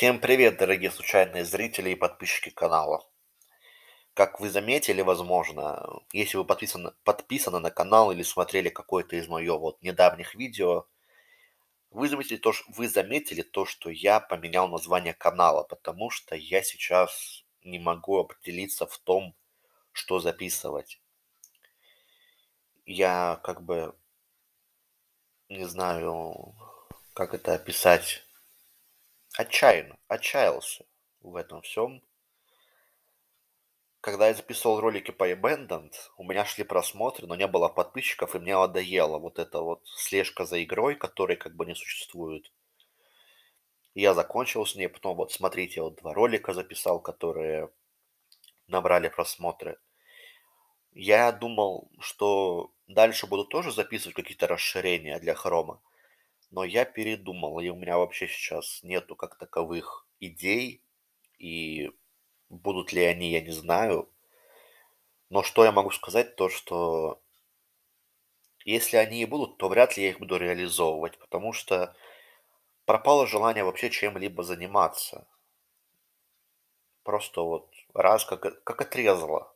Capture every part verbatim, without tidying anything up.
Всем привет, дорогие случайные зрители и подписчики канала. Как вы заметили, возможно, если вы подписаны, подписаны на канал или смотрели какое-то из моих вот недавних видео, вы заметили, то, что, вы заметили то, что я поменял название канала, потому что я сейчас не могу определиться в том, что записывать. Я как бы не знаю, как это описать. Отчаянно, отчаялся в этом всем. Когда я записывал ролики по Abandoned, у меня шли просмотры, но не было подписчиков, и мне надоело вот эта вот слежка за игрой, которой как бы не существует. И я закончил с ней, потом вот смотрите, вот два ролика записал, которые набрали просмотры. Я думал, что дальше буду тоже записывать какие-то расширения для хрома. Но я передумал, и у меня вообще сейчас нету как таковых идей, и будут ли они, я не знаю. Но что я могу сказать, то что если они и будут, то вряд ли я их буду реализовывать, потому что пропало желание вообще чем-либо заниматься. Просто вот раз, как, как отрезало.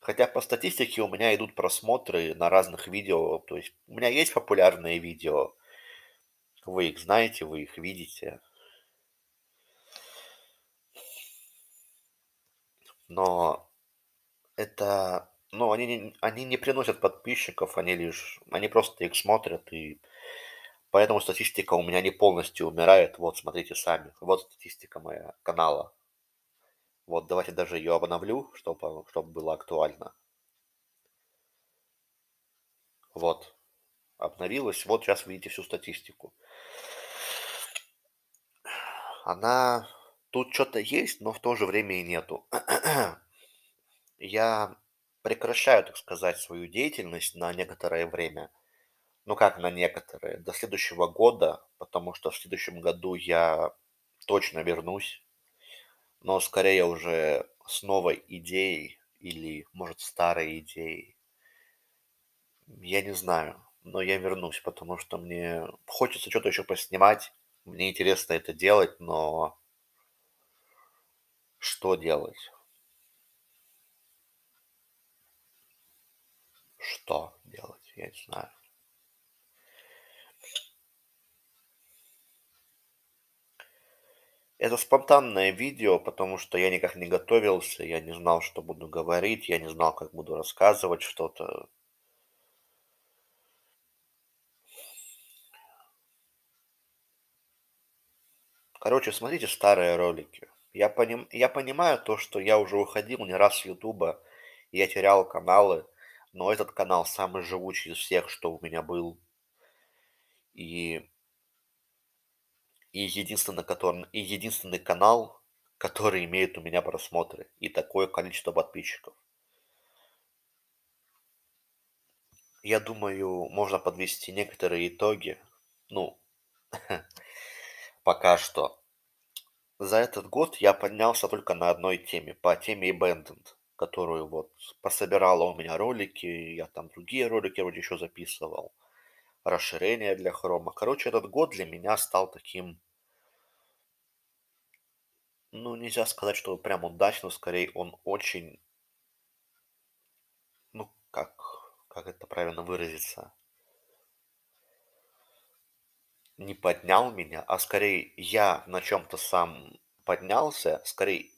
Хотя по статистике у меня идут просмотры на разных видео, то есть у меня есть популярные видео, вы их знаете, вы их видите. Но это... Ну, они не, они не приносят подписчиков, они лишь... Они просто их смотрят, и поэтому статистика у меня не полностью умирает. Вот, смотрите сами. Вот статистика моего канала. Вот, давайте даже ее обновлю, чтобы, чтобы было актуально. Вот. Обновилась. Вот сейчас видите всю статистику. Она... Тут что-то есть, но в то же время и нету. Я прекращаю, так сказать, свою деятельность на некоторое время. Ну как на некоторое? До следующего года, потому что в следующем году я точно вернусь. Но скорее уже с новой идеей или, может, старой идеей. Я не знаю, но я вернусь, потому что мне хочется что-то еще поснимать. Мне интересно это делать, но... Что делать? Что делать? Я не знаю. Это спонтанное видео, потому что я никак не готовился, я не знал, что буду говорить, я не знал, как буду рассказывать что-то. Короче, смотрите старые ролики. Я, поним... я понимаю то, что я уже уходил не раз с Ютуба, я терял каналы, но этот канал самый живучий из всех, что у меня был. И, и, единственный, который... и единственный канал, который имеет у меня просмотры и такое количество подписчиков. Я думаю, можно подвести некоторые итоги. Ну, пока что. За этот год я поднялся только на одной теме, по теме Abandoned, которую вот пособирала у меня ролики, я там другие ролики вроде еще записывал, расширение для хрома. Короче, этот год для меня стал таким, ну нельзя сказать, что прям удачно, скорее он очень, ну как, как это правильно выразиться, не поднял меня, а скорее я на чем-то сам поднялся, скорее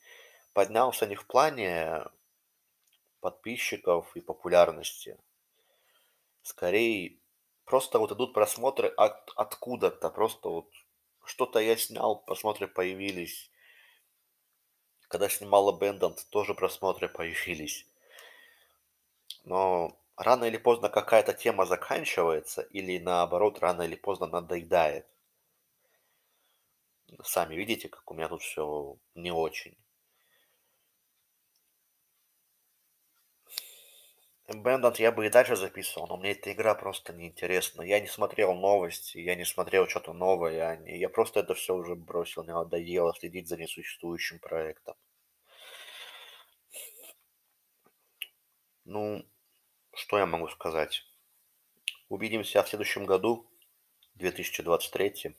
поднялся не в плане подписчиков и популярности, скорее просто вот идут просмотры от, откуда-то, просто вот что-то я снял, просмотры появились, когда снимал Abandoned, тоже просмотры появились, но... Рано или поздно какая-то тема заканчивается, или наоборот, рано или поздно надоедает. Сами видите, как у меня тут все не очень. Abandoned я бы и дальше записывал, но мне эта игра просто неинтересна. Я не смотрел новости, я не смотрел что-то новое. Я просто это все уже бросил, мне надоело следить за несуществующим проектом. Ну... Что я могу сказать? Увидимся в следующем году, две тысячи двадцать третьем.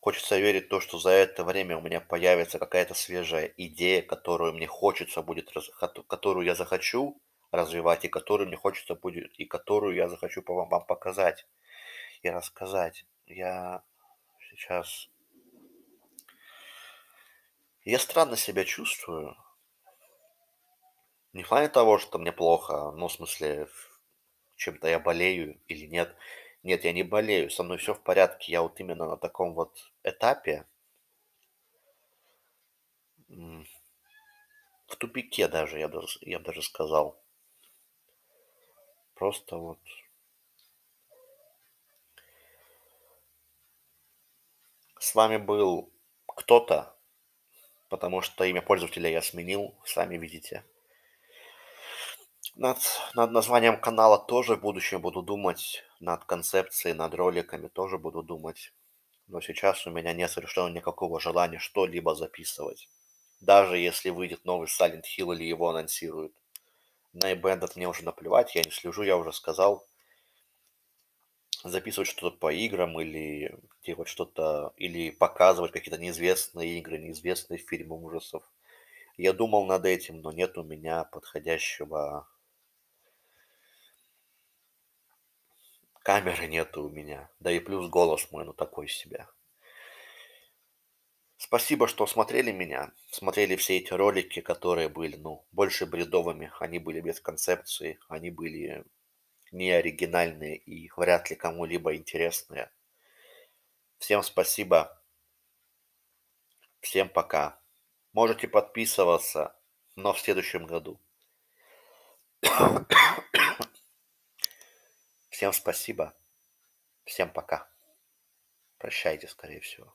Хочется верить в то, что за это время у меня появится какая-то свежая идея, которую мне хочется будет, раз- хот- которую я захочу развивать, и которую мне хочется будет, и которую я захочу по- вам показать и рассказать. Я сейчас... Я странно себя чувствую. Не в плане того, что мне плохо, ну, в смысле, в- чем-то я болею или нет. Нет, я не болею, со мной все в порядке. Я вот именно на таком вот этапе, м, в тупике даже, я бы, я бы даже сказал. Просто вот с вами был кто-то, потому что имя пользователя я сменил, сами видите. Над, над названием канала тоже в будущем буду думать, над концепцией, над роликами тоже буду думать. Но сейчас у меня нет совершенно никакого желания что-либо записывать. Даже если выйдет новый Silent Hill или его анонсируют. На Abandoned мне уже наплевать, я не слежу, я уже сказал. Записывать что-то по играм или делать что-то, или показывать какие-то неизвестные игры, неизвестные фильмы ужасов. Я думал над этим, но нет у меня подходящего... Камеры нету у меня. Да и плюс голос мой, ну такой себе. Спасибо, что смотрели меня. Смотрели все эти ролики, которые были, ну, больше бредовыми. Они были без концепции. Они были не оригинальные и вряд ли кому-либо интересные. Всем спасибо. Всем пока. Можете подписываться, но в следующем году. Всем спасибо. Всем пока. Прощайте, скорее всего.